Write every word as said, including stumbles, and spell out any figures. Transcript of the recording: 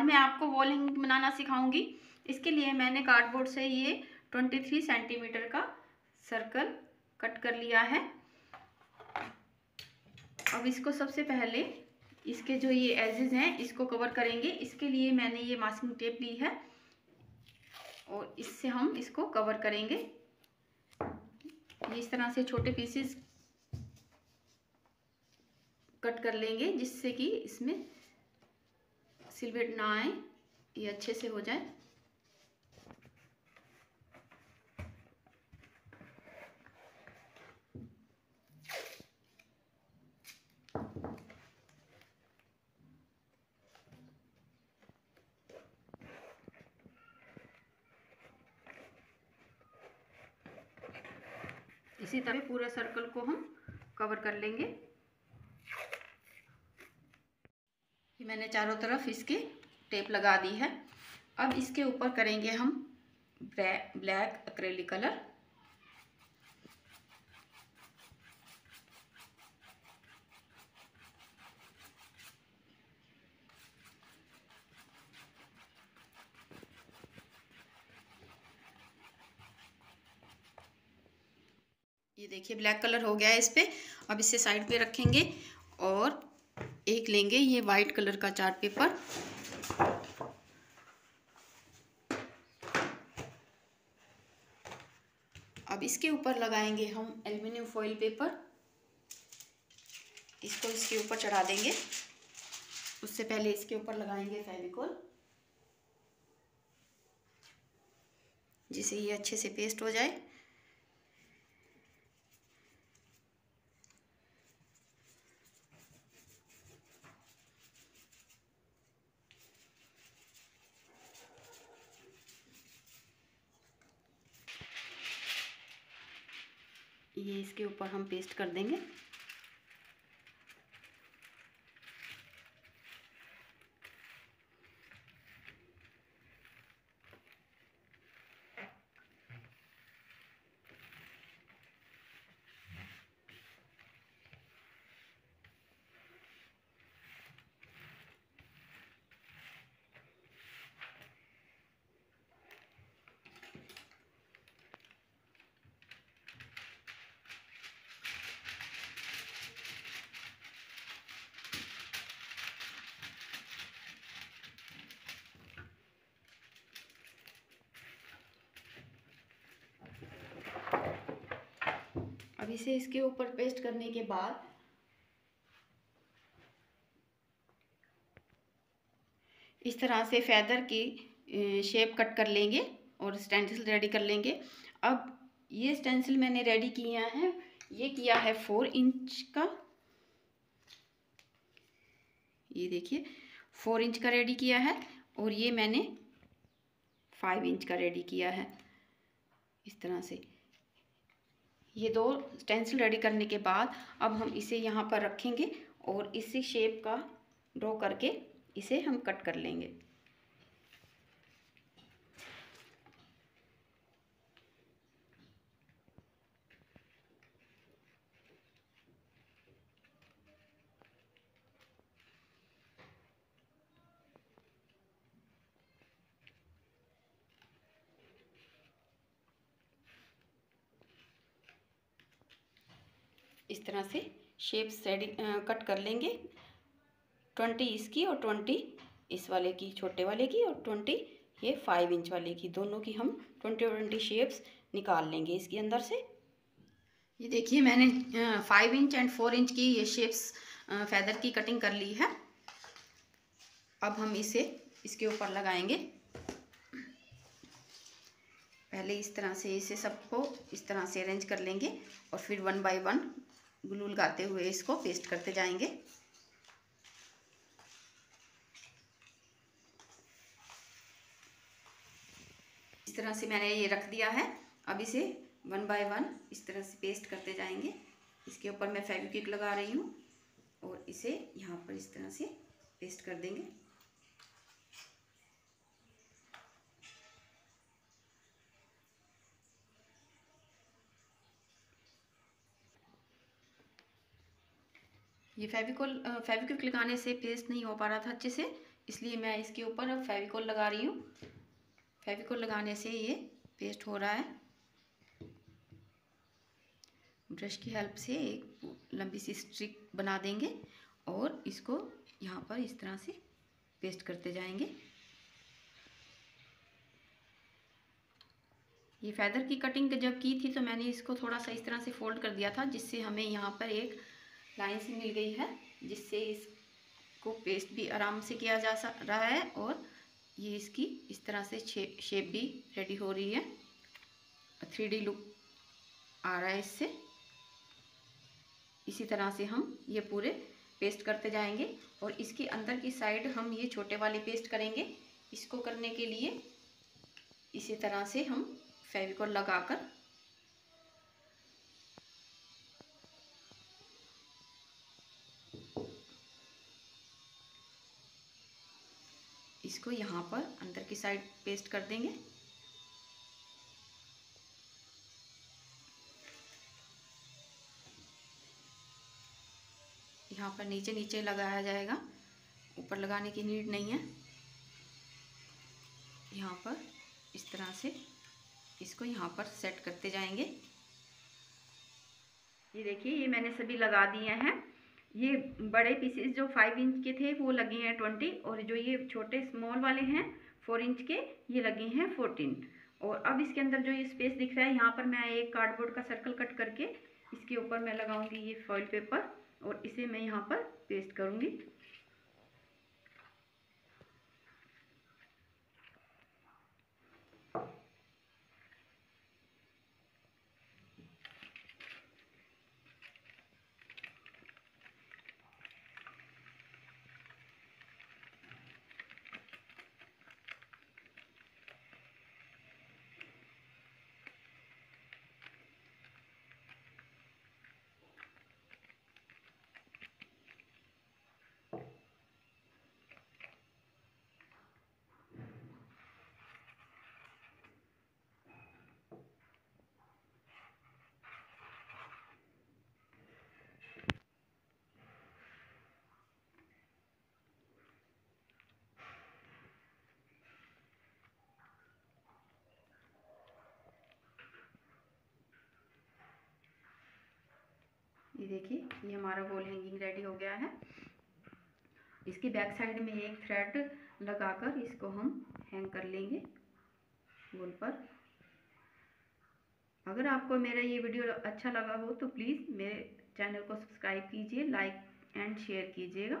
आज मैं आपको वॉल हैंगिंग बनाना सिखाऊंगी। इसके लिए मैंने कार्डबोर्ड से ये तेईस सेंटीमीटर का सर्कल कट कर लिया है। अब इसको सबसे पहले इसके जो ये एजेस हैं इसको कवर करेंगे। इसके लिए मैंने ये मास्किंग टेप ली है और इससे हम इसको कवर करेंगे। ये इस तरह से छोटे पीसेस कट कर लेंगे जिससे कि इसमें सिलवेट ना आए, ये अच्छे से हो जाए। इसी तरह पूरा सर्कल को हम कवर कर लेंगे। ये मैंने चारों तरफ इसके टेप लगा दी है। अब इसके ऊपर करेंगे हम ब्लैक एक्रेलिक कलर। ये देखिए ब्लैक कलर हो गया है इस पे। अब इसे साइड पे रखेंगे और एक लेंगे ये वाइट कलर का चार्ट पेपर। अब इसके ऊपर लगाएंगे हम एल्युमिनियम फॉइल पेपर। इसको इसके ऊपर चढ़ा देंगे। उससे पहले इसके ऊपर लगाएंगे फेविकोल जिसे ये अच्छे से पेस्ट हो जाए। ये इसके ऊपर हम पेस्ट कर देंगे। अब इसे इसके ऊपर पेस्ट करने के बाद इस तरह से फैदर की शेप कट कर लेंगे और स्टेंसिल रेडी कर लेंगे। अब ये स्टेंसिल मैंने रेडी किया है, ये किया है फोर इंच का। ये देखिए फोर इंच का रेडी किया है और ये मैंने फाइव इंच का रेडी किया है। इस तरह से ये दो स्टेंसिल रेडी करने के बाद अब हम इसे यहाँ पर रखेंगे और इसी शेप का ड्रॉ करके इसे हम कट कर लेंगे। इस तरह से शेप्स रेडी कट कर लेंगे। ट्वेंटी इसकी और ट्वेंटी इस वाले की, छोटे वाले की, और ट्वेंटी ये फाइव इंच वाले की, दोनों की हम ट्वेंटी और ट्वेंटी शेप्स निकाल लेंगे इसके अंदर से। ये देखिए मैंने five inch and four inch की ये शेप्स फैदर की कटिंग कर ली है। अब हम इसे इसके ऊपर लगाएंगे। पहले इस तरह से इसे सबको इस तरह से अरेंज कर लेंगे और फिर वन बाय वन ग्लू लगाते हुए इसको पेस्ट करते जाएंगे। इस तरह से मैंने ये रख दिया है। अब इसे वन बाय वन इस तरह से पेस्ट करते जाएंगे। इसके ऊपर मैं फेविक्विक लगा रही हूँ और इसे यहाँ पर इस तरह से पेस्ट कर देंगे। ये फेविकोल फेविक्विक लगाने से पेस्ट नहीं हो पा रहा था अच्छे से, इसलिए मैं इसके ऊपर फेविकोल लगा रही हूँ। फेविकोल लगाने से ये पेस्ट हो रहा है। ब्रश की हेल्प से एक लंबी सी स्ट्रिक बना देंगे और इसको यहाँ पर इस तरह से पेस्ट करते जाएंगे। ये फैदर की कटिंग जब की थी तो मैंने इसको थोड़ा सा इस तरह से फोल्ड कर दिया था, जिससे हमें यहाँ पर एक लाइन सी मिल गई है, जिससे इसको पेस्ट भी आराम से किया जा रहा है और ये इसकी इस तरह से शेप भी रेडी हो रही है। थ्री डी लुक आ रहा है इससे। इसी तरह से हम ये पूरे पेस्ट करते जाएंगे और इसके अंदर की साइड हम ये छोटे वाले पेस्ट करेंगे। इसको करने के लिए इसी तरह से हम फेविकोल लगाकर इसको यहाँ पर अंदर की साइड पेस्ट कर देंगे। यहाँ पर नीचे नीचे लगाया जाएगा, ऊपर लगाने की नीड नहीं है। यहाँ पर इस तरह से इसको यहाँ पर सेट करते जाएंगे। ये देखिए, ये मैंने सभी लगा दिए हैं। ये बड़े पीसेस जो फाइव इंच के थे वो लगे हैं ट्वेंटी, और जो ये छोटे स्मॉल वाले हैं फोर इंच के ये लगे हैं फोर्टीन। और अब इसके अंदर जो ये स्पेस दिख रहा है यहाँ पर मैं एक कार्डबोर्ड का सर्कल कट करके इसके ऊपर मैं लगाऊंगी ये फॉइल पेपर और इसे मैं यहाँ पर पेस्ट करूँगी। ये देखिए, ये हमारा वॉल हैंगिंग रेडी हो गया है। इसकी बैक साइड में एक थ्रेड लगाकर इसको हम हैंग कर लेंगे वॉल पर। अगर आपको मेरा ये वीडियो अच्छा लगा हो तो प्लीज़ मेरे चैनल को सब्सक्राइब कीजिए, लाइक एंड शेयर कीजिएगा।